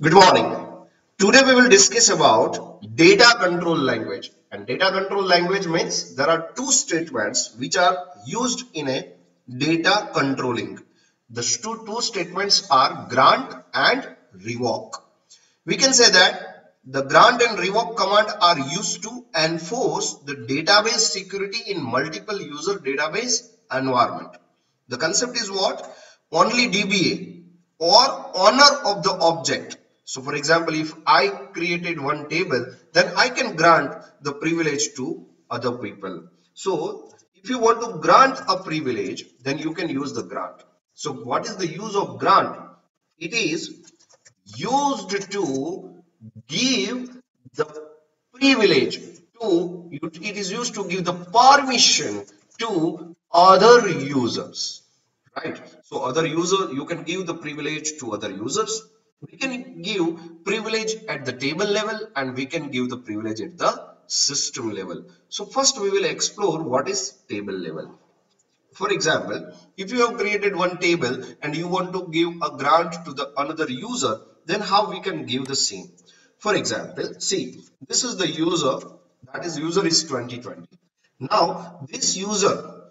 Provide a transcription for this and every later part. Good morning. Today we will discuss about data control language. And data control language means there are two statements which are used in a data controlling. The two statements are grant and revoke. We can say that the grant and revoke command are used to enforce the database security in multiple user database environment. The concept is what? Only DBA or owner of the object. So for example, if I created one table, then I can grant the privilege to other people. So if you want to grant a privilege, then you can use the grant. So what is the use of grant? It is used to give the privilege to, it is used to give the permission to other users, right? So other user, you can give the privilege to other users. We can give privilege at the table level and we can give the privilege at the system level. So first we will explore what is table level. For example, if you have created one table and you want to give a grant to the another user, then how we can give the same. For example, see, this is the user, that is user is 2020. Now this user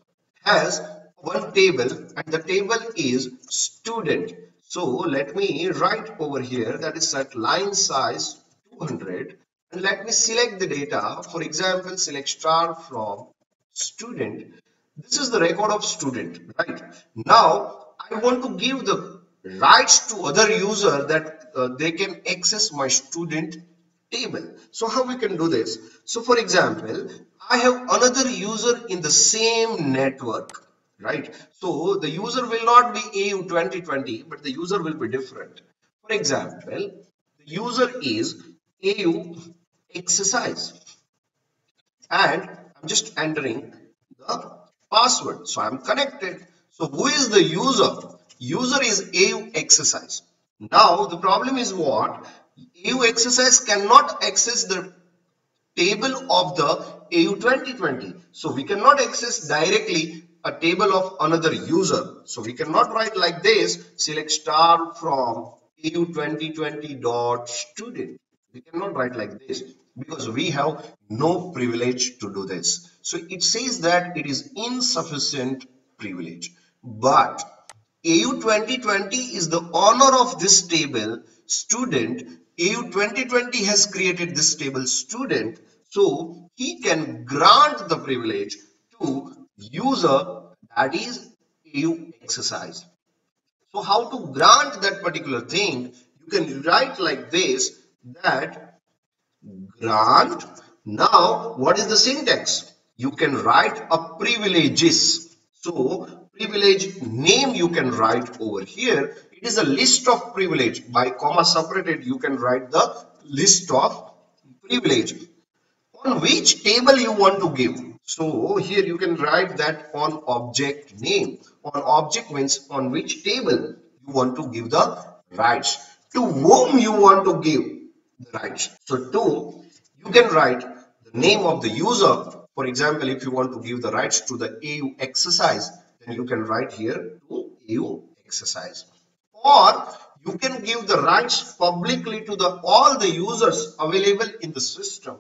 has one table and the table is student. So let me write over here, that is set line size 200, and let me select the data. For example, select star from student. This is the record of student, right? Now I want to give the rights to other user that they can access my student table. So how we can do this? So for example, I have another user in the same network, right? So the user will not be AU2020, but the user will be different. For example, the user is AU exercise and I'm just entering the password. So I'm connected. So who is the user? User is AU exercise. Now the problem is what? AU exercise cannot access the table of the AU2020. So we cannot access directly a table of another user. So we cannot write like this, select star from AU2020.student. We cannot write like this because we have no privilege to do this. So it says that it is insufficient privilege. But AU2020 is the owner of this table, student. AU2020 has created this table, student. So he can grant the privilege to user that is AU exercise. So how to grant that particular thing? You can write like this, that grant. Now what is the syntax? You can write a privileges. So privilege name you can write over here. It is a list of privilege. By comma separated you can write the list of privilege on which table you want to give. So here you can write that on object name. On object means on which table you want to give the rights, to whom you want to give the rights. So to, you can write the name of the user. For example, if you want to give the rights to the AU exercise, then you can write here to AU exercise. Or you can give the rights publicly to the all the users available in the system.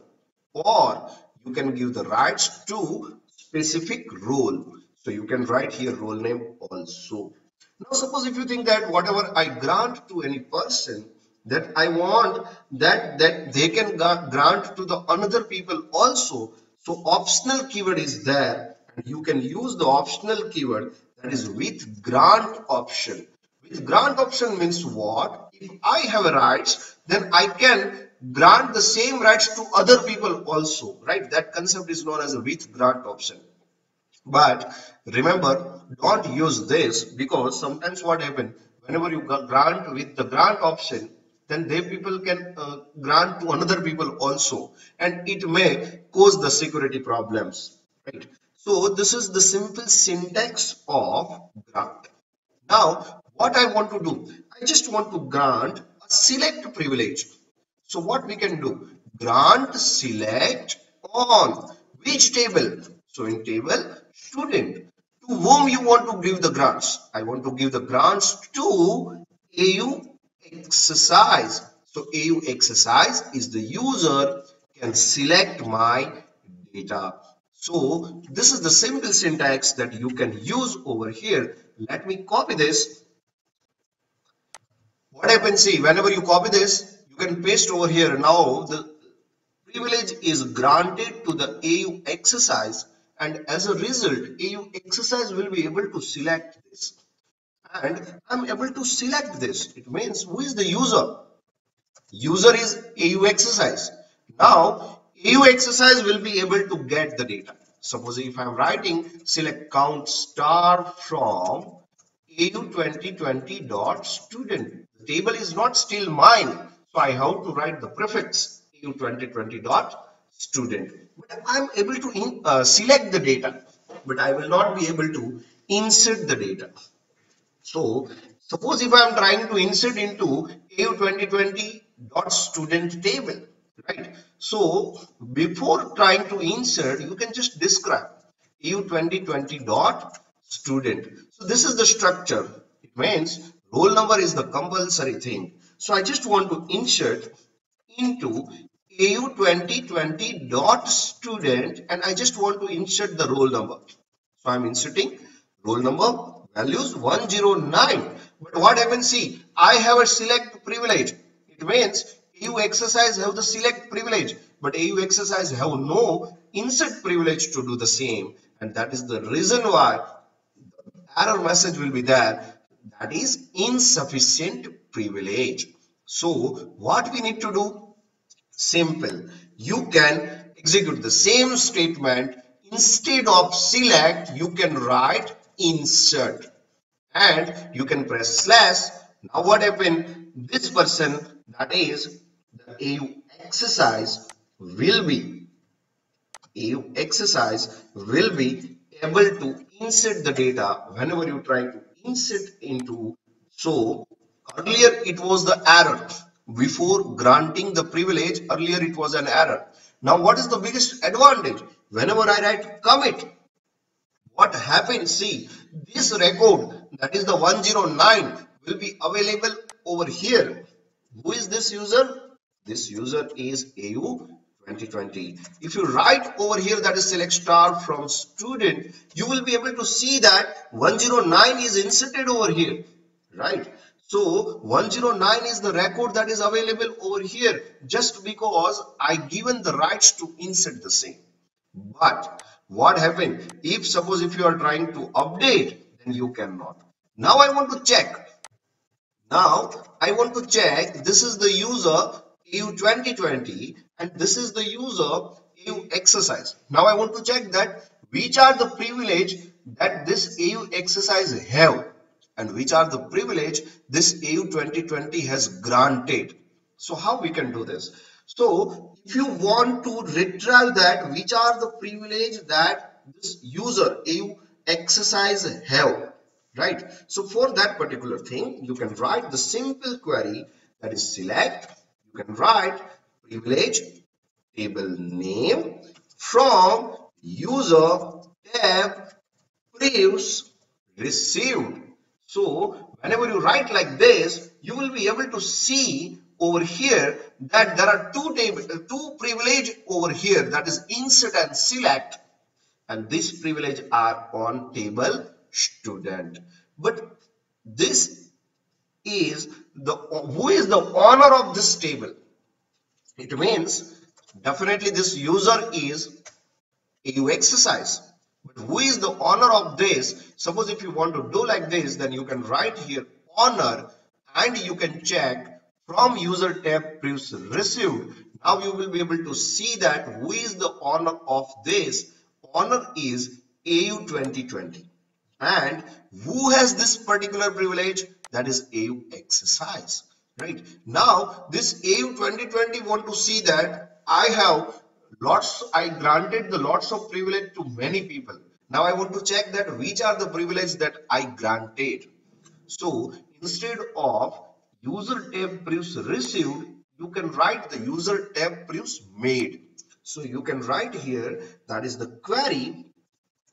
Or you can give the rights to specific role. So you can write here role name also. Now suppose if you think that whatever I grant to any person, that I want that they can grant to the another people also. So optional keyword is there. And you can use the optional keyword, that is with grant option. With grant option means what? If I have rights, then I can grant the same rights to other people also, right? That concept is known as a with grant option. But remember, don't use this, because sometimes what happens, whenever you grant with the grant option, then they people can grant to another people also, and it may cause the security problems, right? So this is the simple syntax of grant. Now what I want to do, I just want to grant a select privilege. So what we can do, grant select on which table? So in table student, to whom you want to give the grants? I want to give the grants to AU exercise. So AU exercise is the user can select my data. So this is the simple syntax that you can use over here. Let me copy this. What happens, see, whenever you copy this, you can paste over here. Now the privilege is granted to the AU exercise, and as a result, AU exercise will be able to select this. And I'm able to select this. It means who is the user? User is AU exercise. Now AU exercise will be able to get the data. Suppose if I'm writing select count star from AU 2020 dot student, the table is not still mine, so I have to write the prefix AU 2020 dot student. But I'm able to select the data, but I will not be able to insert the data. So suppose if I'm trying to insert into AU 2020 dot student table, right? So before trying to insert, you can just describe AU 2020 dot student. So this is the structure. It means roll number is the compulsory thing. So I just want to insert into AU 2020 dot student, and I just want to insert the roll number. So I'm inserting roll number values 109. But what happens? See, I have a select privilege. It means AU exercise have the select privilege, but AU exercise have no insert privilege to do the same, and that is the reason why error message will be there, that is insufficient privilege. So what we need to do? Simple. You can execute the same statement. Instead of select, you can write insert, and you can press slash. Now what happened? This person, that is the AU exercise, will be able to insert the data whenever you try to insert into. So earlier it was the error. Before granting the privilege, earlier it was an error. Now what is the biggest advantage? Whenever I write commit, what happens? See, this record, that is the 109, will be available over here. Who is this user? This user is AU 2020. If you write over here, that is select star from student, you will be able to see that 109 is inserted over here, right? So 109 is the record that is available over here, just because I given the rights to insert the same. But what happened? If suppose if you are trying to update, then you cannot. Now I want to check. This is the user AU 2020, and this is the user AU exercise. Now I want to check that which are the privilege that this AU exercise have, and which are the privilege this AU 2020 has granted. So how we can do this? So if you want to retrieve that which are the privilege that this user AU exercise have, right? So for that particular thing, you can write the simple query, that is select. You can write privilege table name from user tab prevs received. So whenever you write like this, you will be able to see over here that there are two privilege over here, that is insert and select, and these privilege are on table student. But this is the who is the owner of this table? It means definitely this user is AU exercise, but who is the owner of this? Suppose if you want to do like this, then you can write here owner, and you can check from user tab previews received. Now you will be able to see that who is the owner of this. Owner is AU 2020, and who has this particular privilege? That is AU exercise, right? Now this AU 2020 want to see that I granted the lots of privilege to many people. Now I want to check that which are the privilege that I granted. So instead of user tab previews received, you can write the user tab previews made. So you can write here, that is the query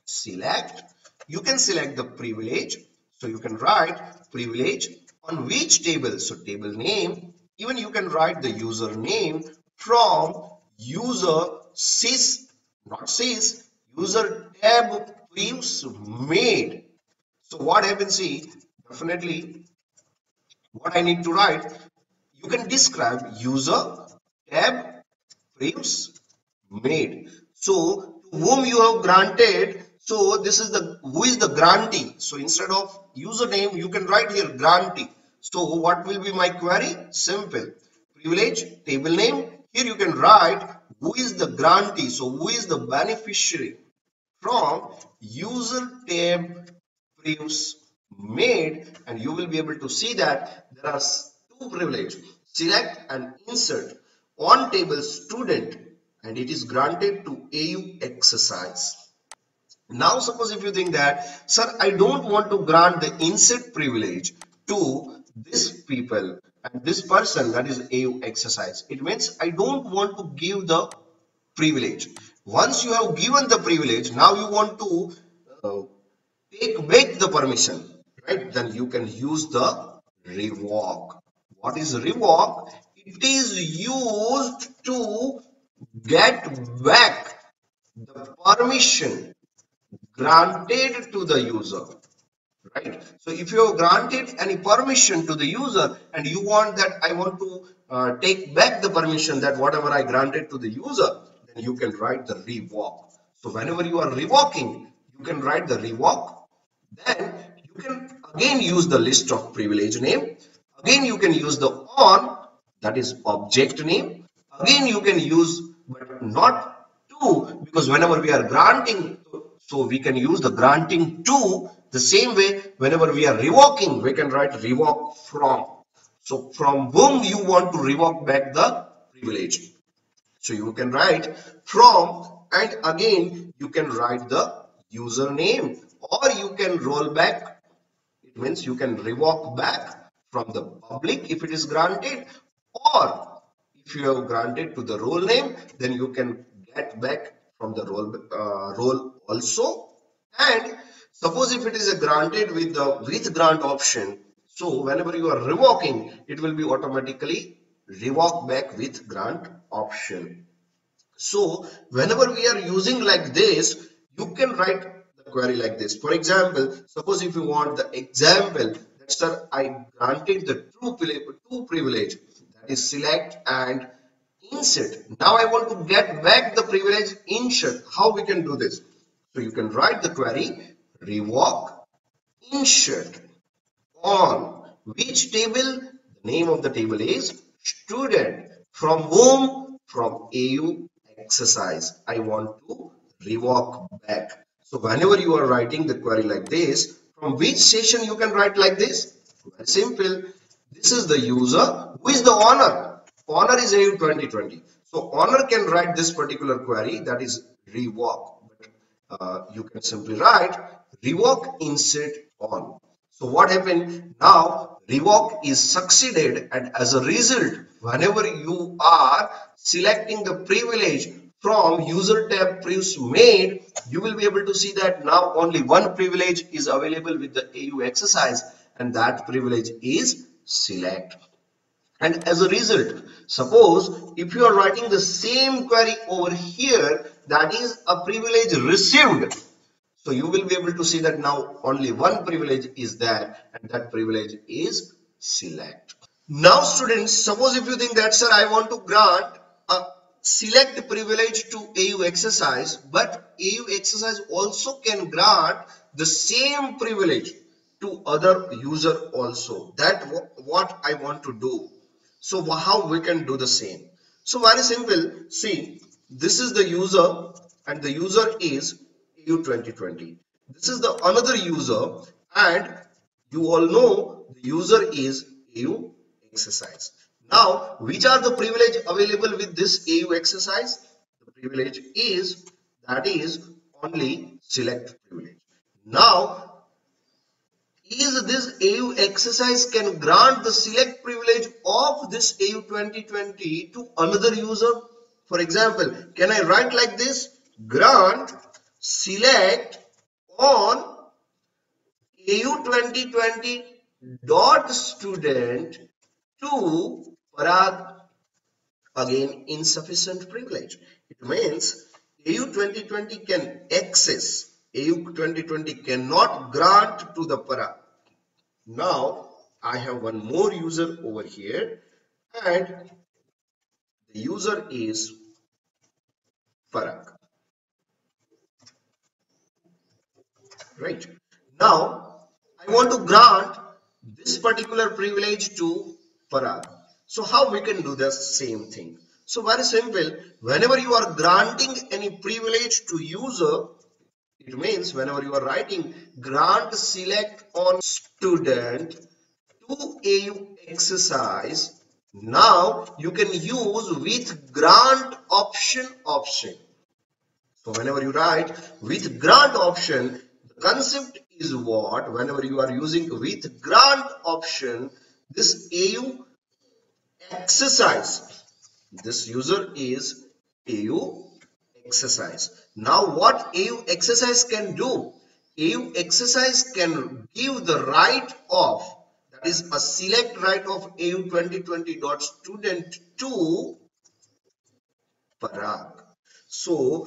select. You can select the privilege. So you can write privilege on which table. So table name Even you can write the username from user sys, not sys, user tab previews made. So what happens, see, definitely what I need to write, you can describe user tab previews made. So to whom you have granted, so this is the, who is the grantee. So instead of username, you can write here grantee. So what will be my query? Simple. Privilege, table name. Here you can write who is the grantee. So who is the beneficiary from user tab previews made, and you will be able to see that there are two privileges, select and insert on table student, and it is granted to AU exercise. Now suppose if you think that, sir, I don't want to grant the insert privilege to this people and this person, that is AU exercise. It means I don't want to give the privilege. Once you have given the privilege, now you want to take back the permission, right? Then you can use the revoke. What is revoke? It is used to get back the permission granted to the user, right? So if you have granted any permission to the user and you want that, I want to take back the permission that whatever I granted to the user, then you can write the revoke. So whenever you are revoking, you can write the revoke. Then you can again use the list of privilege name. Again, you can use the on, that is object name. Again, you can use but not to, because whenever we are granting, so we can use the granting to. The same way, whenever we are revoking, we can write revoke from. So from whom you want to revoke back the privilege. So you can write from, and again, you can write the username, or you can roll back. It means you can revoke back from the public if it is granted, or if you have granted to the role name, then you can get back from the role also. And suppose if it is a granted with the with grant option, so whenever you are revoking, it will be automatically revoke back with grant option. So whenever we are using like this, you can write the query like this. For example, suppose if you want the example that, sir, I granted the two privilege, that is select and insert. Now I want to get back the privilege insert. How we can do this? So you can write the query revoke insert on which table. The name of the table is student. From whom? From AU exercise. I want to revoke back. So whenever you are writing the query like this, from which session you can write like this? Very simple. This is the user. Who is the owner? Owner is AU 2020. So owner can write this particular query, that is revoke. You can simply write revoke insert on. So what happened now? Revoke is succeeded, and as a result, whenever you are selecting the privilege from user tab previews made, you will be able to see that now only one privilege is available with the AU exercise, and that privilege is select. And as a result, suppose if you are writing the same query over here, that is a privilege received. So you will be able to see that now only one privilege is there, and that privilege is select. Now students, suppose if you think that, sir, I want to grant a select privilege to AU exercise, but AU exercise also can grant the same privilege to other user also. That what I want to do. So how we can do the same? So very simple. See, this is the user, and the user is AU 2020. This is the another user, and you all know the user is AU exercise. Now, which are the privilege available with this AU exercise? The privilege is, that is only select privilege. Now, is this AU exercise can grant the select privilege of this AU 2020 to another user? For example, can I write like this? Grant select on AU 2020 dot student to Parag, again insufficient privilege. It means AU 2020 can access, AU 2020 cannot grant to the Parag. Now I have one more user over here, and the user is Parag. Right. Now I want to grant this particular privilege to Parag. So how we can do the same thing? So very simple. Whenever you are granting any privilege to user, it means whenever you are writing grant select on student to AU exercise, now you can use with grant option. So whenever you write with grant option, the concept is what? Whenever you are using with grant option, this AU exercise, this user is AU exercise. Now what AU exercise can do? AU exercise can give the right of, that is a select right of AU 2020.student to Parag. So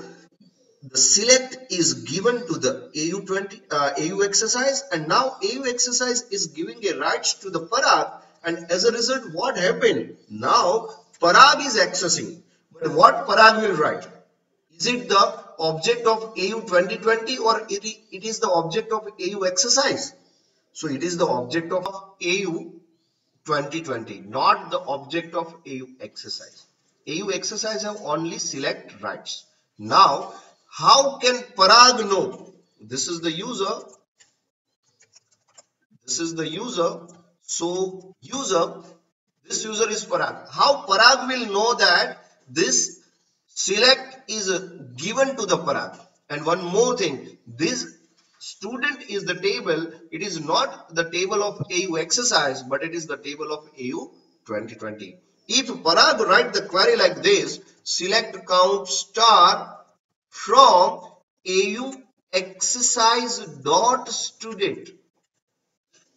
the select is given to the AU exercise, and now AU exercise is giving a rights to the Parag, and as a result what happened? Now Parag is accessing, but what Parag will write? Is it the object of AU 2020 or it is the object of AU exercise? So it is the object of AU 2020, not the object of AU exercise. AU exercise have only select rights. Now how can Parag know? This is the user. This is the user. So user, this user is Parag. How Parag will know that this select is given to the Parag? And one more thing, this student is the table. It is not the table of AU exercise, but it is the table of AU 2020. If Parag write the query like this, select count star from AU exercise dot student,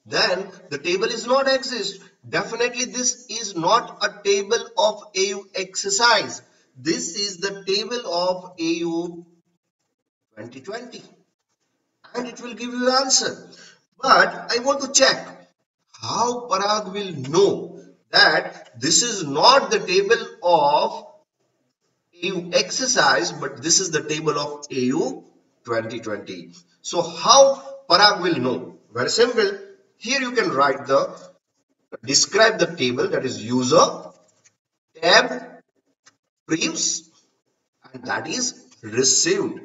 then the table is not exist. Definitely this is not a table of AU exercise. This is the table of AU 2020, and it will give you answer. But I want to check how Parag will know that this is not the table of AU exercise, but this is the table of AU 2020. So how Parag will know? Very simple. Here you can write the, describe the table, that is user tab prevs, and that is received.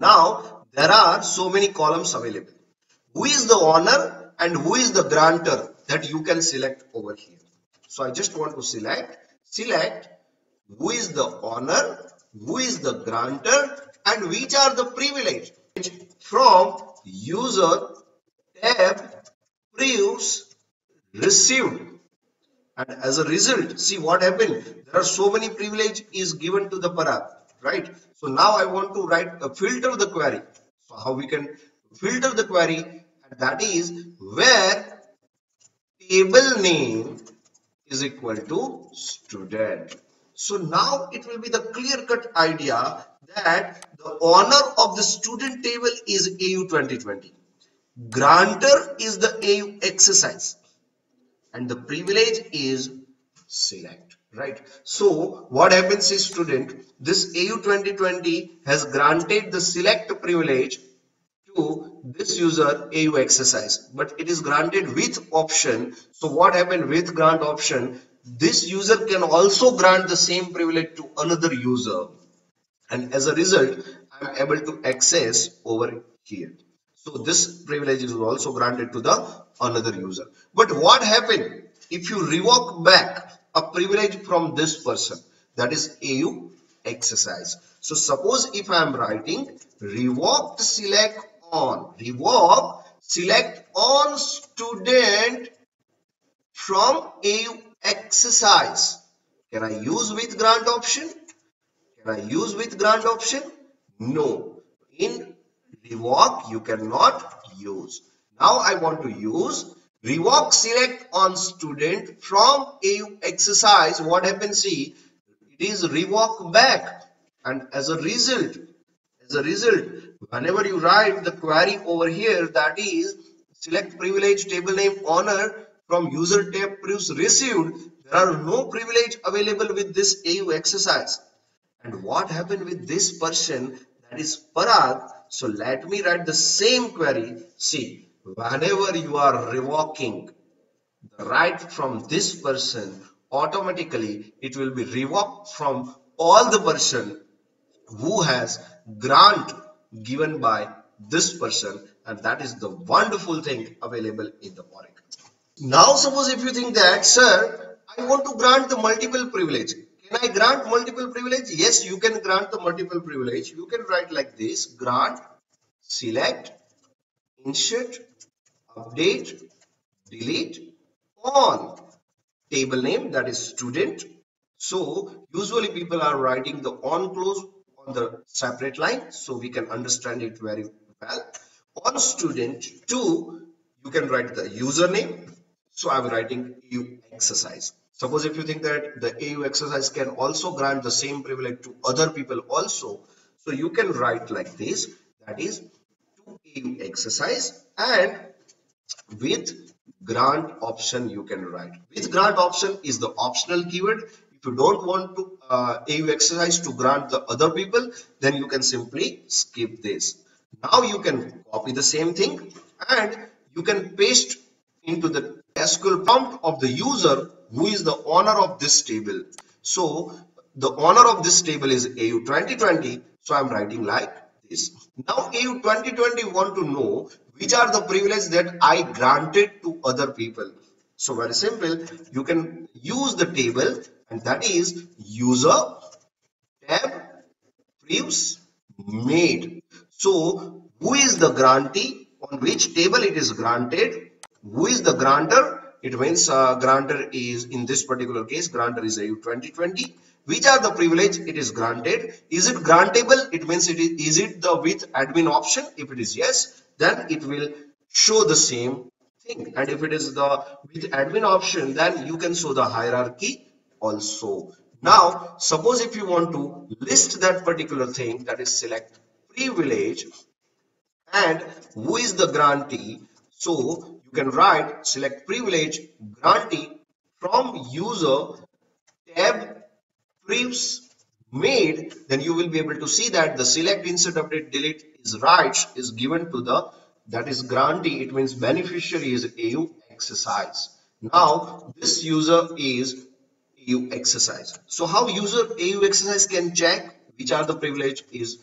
Now there are so many columns available. Who is the owner and who is the grantor, that you can select over here. So I just want to select who is the owner, who is the grantor, and which are the privilege. From user tab prevs received, and as a result, see what happened. There are so many privilege is given to the Parag, right? So now I want to write a filter the query. So how we can filter the query? And that is where table name is equal to student. So now it will be the clear-cut idea that the owner of the student table is AU 2020. Grantor is the AU exercise, and the privilege is select, right? So what happens is, student, this AU 2020 has granted the select privilege to this user AU exercise, but it is granted with option. So what happened with grant option? This user can also grant the same privilege to another user, and as a result I'm able to access over here. So this privilege is also granted to the another user. But what happened if you revoke back a privilege from this person, that is AU exercise? So suppose if I am writing revoke select on student from AU exercise, can I use with grant option? Can I use with grant option? No. In revoke you cannot use. Now I want to use Revoke select on student from AU exercise. What happens? See, it is revoke back, and as a result, whenever you write the query over here, that is select privilege table name honor from user tab proofs received, there are no privilege available with this AU exercise. And what happened with this person, that is Parag? So let me write the same query. See, whenever you are revoking the right from this person, automatically it will be revoked from all the person who has grant given by this person, and that is the wonderful thing available in the Oracle. Now suppose if you think that, sir, I want to grant the multiple privilege. Can I grant multiple privilege? Yes, you can grant the multiple privilege. You can write like this: grant, select, insert, update, delete on table name, that is student. So usually people are writing the on clause on the separate line, so we can understand it very well. On student two, you can write the username. So I'm writing AU exercise. Suppose if you think that the AU exercise can also grant the same privilege to other people also, so you can write like this, that is to AU exercise, and with grant option you can write. With grant option is the optional keyword. If you don't want to AU exercise to grant the other people, then you can simply skip this. Now you can copy the same thing and you can paste into the SQL prompt of the user who is the owner of this table. So the owner of this table is AU 2020, so I'm writing like this. Now AU 2020 want to know which are the privileges that I granted to other people. So very simple, you can use the table, and that is user tab privilege made. So who is the grantee, on which table it is granted, who is the grantor? It means grantor is, in this particular case, grantor is AU 2020. Which are the privilege it is granted? Is it grantable? It means it is it the with admin option? If it is yes, then it will show the same thing. And if it is the with admin option, then you can show the hierarchy also. Now, suppose if you want to list that particular thing, that is select privilege and who is the grantee. So can write select privilege grantee from user tab prefs made, then you will be able to see that the select, insert, update, delete is rights is given to the, that is grantee. It means beneficiary is AU exercise. Now this user is AU exercise. So how user AU exercise can check which are the privilege is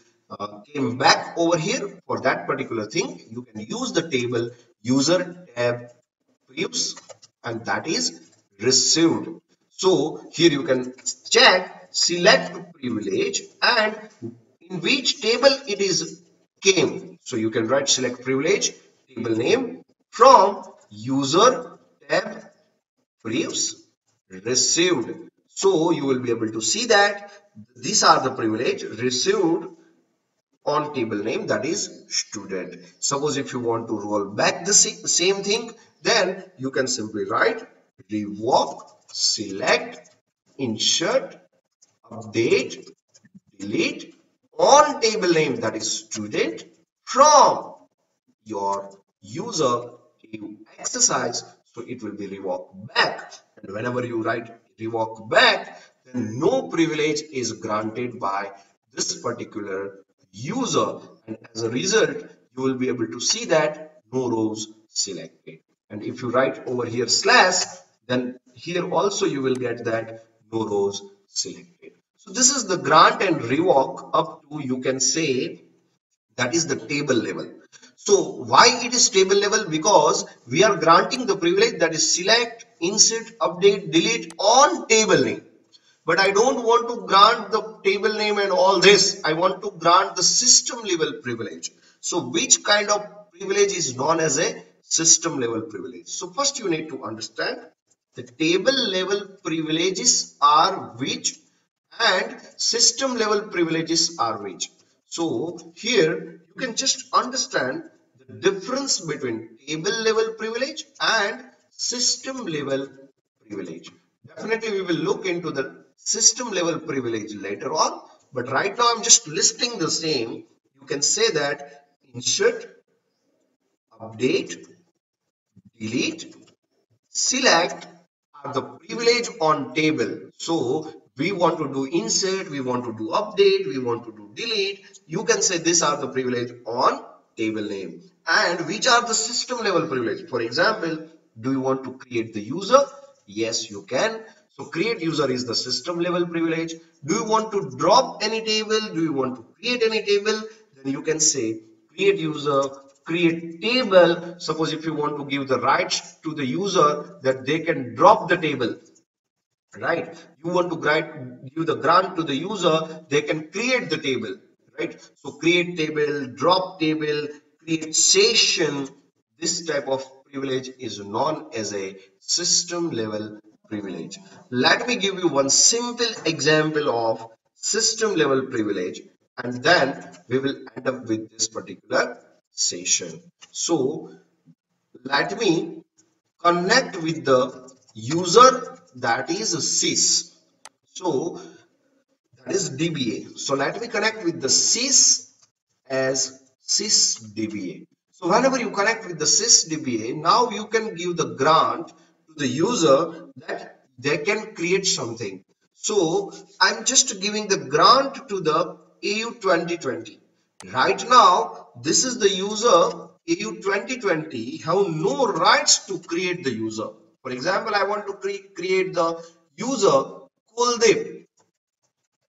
came back over here? For that particular thing, you can use the table user tab prefs, and that is received. So here you can check select privilege and in which table it is came. So you can write select privilege table name from user tab prefs received. So you will be able to see that these are the privilege received on table name, that is student. Suppose if you want to roll back the same thing, then you can simply write revoke, select, insert, update, delete on table name, that is student, from your user AU exercise. So it will be revoked back, and whenever you write revoke back, then no privilege is granted by this particular user, and as a result you will be able to see that no rows selected. And if you write over here slash, then here also you will get that no rows selected. So this is the grant and revoke up to, you can say, that is the table level. So why it is table level? Because we are granting the privilege, that is select, insert, update, delete on table name. But I don't want to grant the table name and all this. I want to grant the system level privilege. So which kind of privilege is known as a system level privilege? So first you need to understand the table level privileges are which and system level privileges are which. So here you can just understand the difference between table level privilege and system level privilege. Definitely we will look into the system level privilege later on, but right now I'm just listing the same. You can say that insert, update, delete, select are the privilege on table. So we want to do insert, we want to do update, we want to do delete. You can say these are the privilege on table name. And which are the system level privilege? For example, do you want to create the user? Yes, you can. So create user is the system level privilege. Do you want to drop any table? Do you want to create any table? Then you can say create user, create table. Suppose if you want to give the rights to the user that they can drop the table, right? You want to give the grant to the user, they can create the table, right? So create table, drop table, create session, this type of privilege is known as a system level privilege. Let me give you one simple example of system level privilege, and then we will end up with this particular session. So let me connect with the user, that is a sys, so that is DBA. So let me connect with the sys as sysDBA. So whenever you connect with the sysDBA, now you can give the grant to the user that they can create something. So I'm just giving the grant to the AU2020. Right now this is the user AU2020 have no rights to create the user. For example, I want to create the user Kuldeep,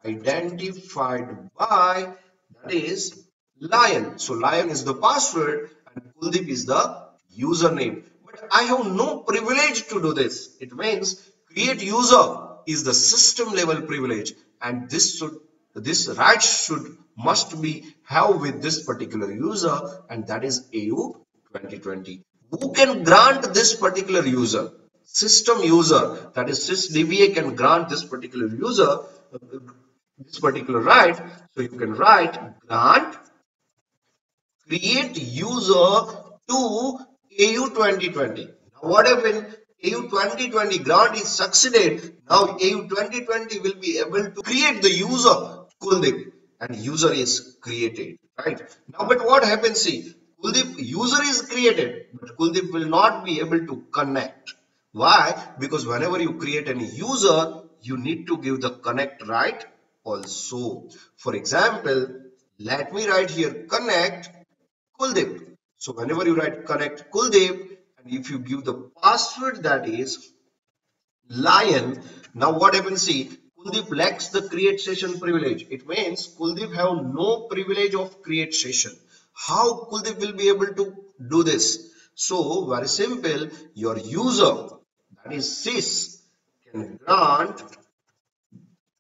identified by, that is Lion. So Lion is the password and Kuldeep is the username. But I have no privilege to do this. It means create user is the system level privilege, and this right must be have with this particular user, and that is AU2020. Who can grant this particular user? System user, that is sysdba, can grant this particular user this particular right. So you can write grant create user to AU2020. Now what happened? AU2020 grant is succeeded. Now AU2020 will be able to create the user Kuldeep, and user is created, right? Now but what happens? See, Kuldeep user is created, but Kuldeep will not be able to connect. Why? Because whenever you create any user, you need to give the connect right also. For example, let me write here connect Kuldeep. So whenever you write connect Kuldeep, and if you give the password that is Lion, now what happens? See, Kuldeep lacks the create session privilege. It means Kuldeep have no privilege of create session. How Kuldeep will be able to do this? So very simple, your user, that is sys, can grant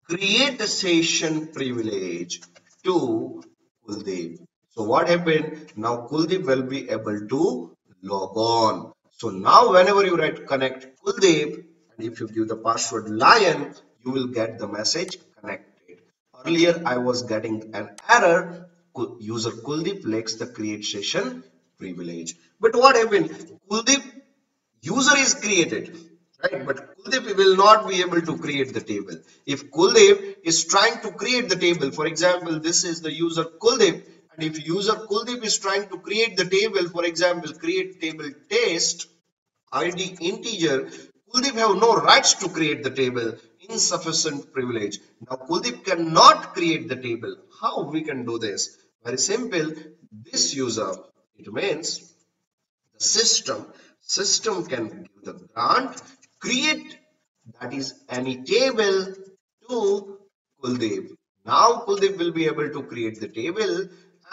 create a session privilege to Kuldeep. So what happened? Now Kuldeep will be able to log on. So now whenever you write connect Kuldeep, and if you give the password Lion, you will get the message connected. Earlier I was getting an error, user Kuldeep lacks the create session privilege. But what happened? Kuldeep user is created, right? But Kuldeep will not be able to create the table. If Kuldeep is trying to create the table, for example, this is the user Kuldeep, and if user Kuldeep is trying to create the table, for example, create table test ID integer, Kuldeep have no rights to create the table. Insufficient privilege. Now Kuldeep cannot create the table. How we can do this? Very simple. This user, it means the system can give the grant create, that is any table, to Kuldeep. Now Kuldeep will be able to create the table,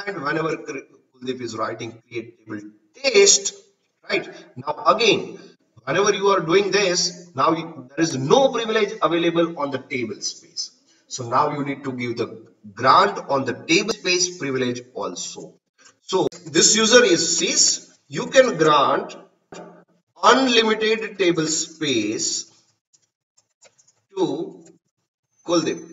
and whenever Kuldeep is writing create table test, right? Now again, whenever you are doing this, now there is no privilege available on the table space. So now you need to give the grant on the table space privilege also. So this user is sys. You can grant unlimited table space to Kuldeep.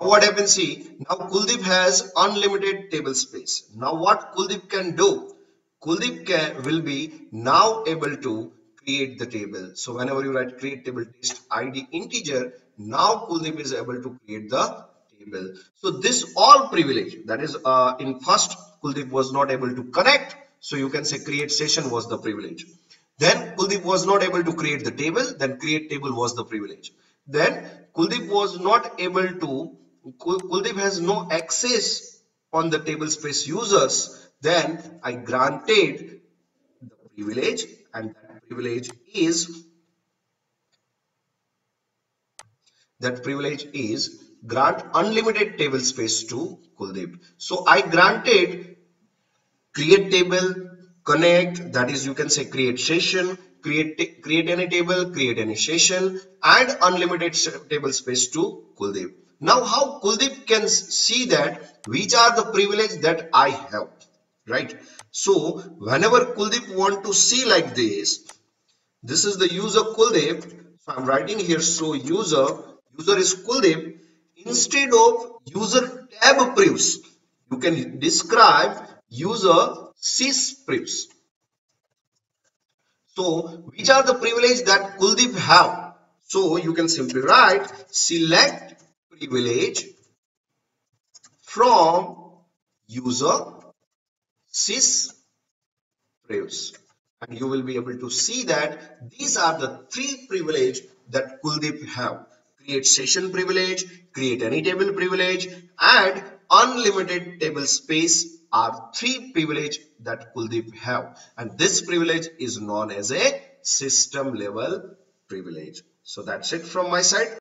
Now what happens, see, now Kuldeep has unlimited table space. Now what Kuldeep can do? Kuldeep will be now able to create the table. So whenever you write create table test ID integer, now Kuldeep is able to create the table. So this all privilege, that is in first Kuldeep was not able to connect. So you can say create session was the privilege. Then Kuldeep was not able to create the table. Then create table was the privilege. Then Kuldeep was not able to, Kuldeep has no access on the table space users. Then I granted the privilege, and that privilege is grant unlimited table space to Kuldeep. So I granted create table, connect, that is you can say create session, create any table, create any session, and unlimited table space to Kuldeep. Now how Kuldeep can see that which are the privilege that I have, right? So whenever Kuldeep want to see like this is the user Kuldeep. So I'm writing here, so user is Kuldeep. Instead of user tab privs, you can describe user sys privs. So which are the privilege that Kuldeep have? So you can simply write select privilege from user sys privs, and you will be able to see that these are the three privilege that Kuldeep have: create session privilege, create any table privilege, and unlimited table space are three privilege that Kuldeep have, and this privilege is known as a system level privilege. So that's it from my side.